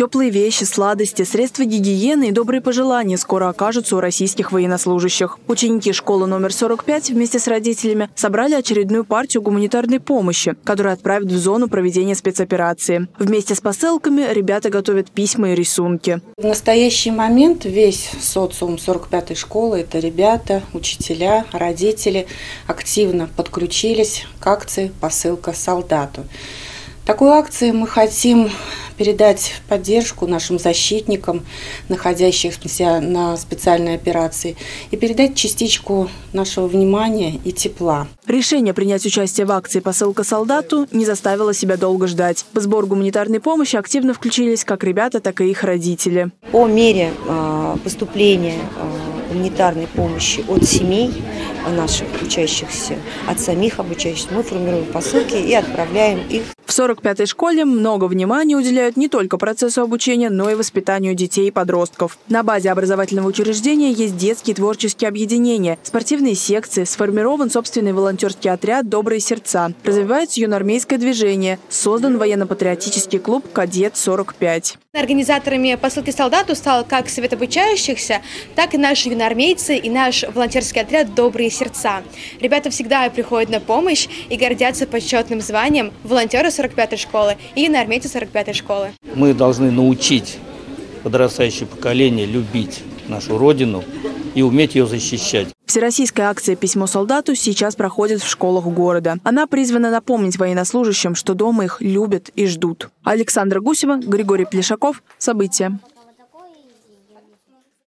Теплые вещи, сладости, средства гигиены и добрые пожелания скоро окажутся у российских военнослужащих. Ученики школы номер 45 вместе с родителями собрали очередную партию гуманитарной помощи, которую отправят в зону проведения спецоперации. Вместе с посылками ребята готовят письма и рисунки. В настоящий момент весь социум 45-й школы – это ребята, учителя, родители – активно подключились к акции «Посылка солдату». Такой акции мы хотим передать поддержку нашим защитникам, находящимся на специальной операции, и передать частичку нашего внимания и тепла. Решение принять участие в акции «Посылка солдату» не заставило себя долго ждать. В сбор гуманитарной помощи активно включились как ребята, так и их родители. По мере поступления гуманитарной помощи от семей наших учащихся, от самих обучающихся, мы формируем посылки и отправляем их. В 45-й школе много внимания уделяют не только процессу обучения, но и воспитанию детей и подростков. На базе образовательного учреждения есть детские творческие объединения, спортивные секции, сформирован собственный волонтерский отряд «Добрые сердца», развивается юноармейское движение, создан военно-патриотический клуб «Кадет-45». Организаторами посылки солдату стал как совет обучающихся, так и наши юноармейцы и наш волонтерский отряд «Добрые сердца». Ребята всегда приходят на помощь и гордятся почетным званием волонтера 45-й школы и юноармейцы 45-й школы. Мы должны научить подрастающее поколение любить нашу родину и уметь ее защищать. Всероссийская акция «Письмо солдату» сейчас проходит в школах города. Она призвана напомнить военнослужащим, что дома их любят и ждут. Александра Гусева, Григорий Плешаков. События.